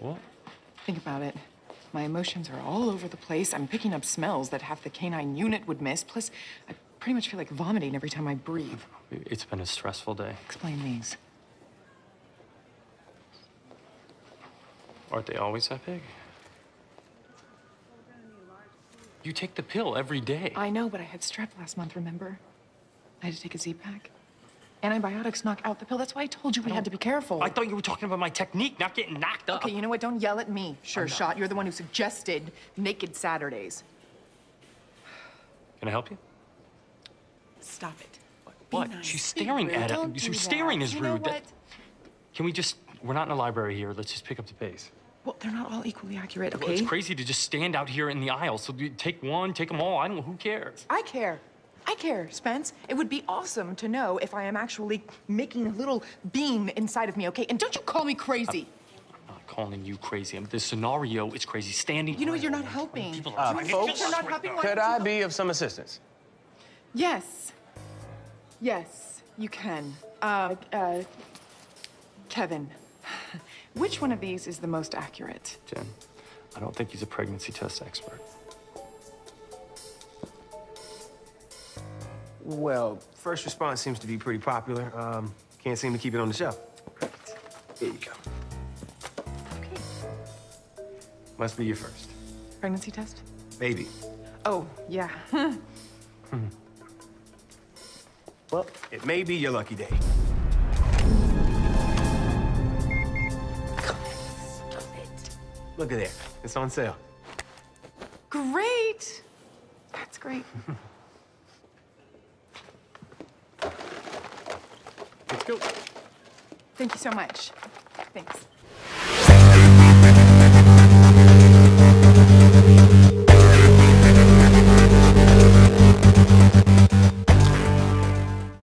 What? Think about it. My emotions are all over the place. I'm picking up smells that half the canine unit would miss. Plus, I pretty much feel like vomiting every time I breathe. It's been a stressful day. Explain these. Aren't they always that big? You take the pill every day. I know, but I had strep last month, remember? I had to take a Z-Pack. Antibiotics knock out the pill. That's why I told you we had to be careful. I thought you were talking about my technique, not getting knocked up. Okay, you know what? Don't yell at me, Sure Shot. You're the one who suggested Naked Saturdays. Can I help you? Stop it. What? Nice. She's staring at it. She's staring is rude. You know what? Can we just... We're not in a library here. Let's just pick up the pace. Well, they're not all equally accurate, okay? Well, it's crazy to just stand out here in the aisle. So take one, take them all. I don't know. Who cares? I care. I care, Spence. It would be awesome to know if I am actually making a little beam inside of me, okay? And don't you call me crazy. I'm not calling you crazy. The scenario is crazy. Standing... You know, you're not helping. People folks, you're not helping. Could I be of some assistance? Yes. Yes, you can. Kevin, which one of these is the most accurate? Jen, I don't think he's a pregnancy test expert. Well, first response seems to be pretty popular. Can't seem to keep it on the shelf. There you go. Okay. Must be your first. Pregnancy test? Maybe. Oh, yeah. Well, it may be your lucky day. Stop it. Look at there. It's on sale. Great. That's great. Let's go. Thank you so much. Thanks.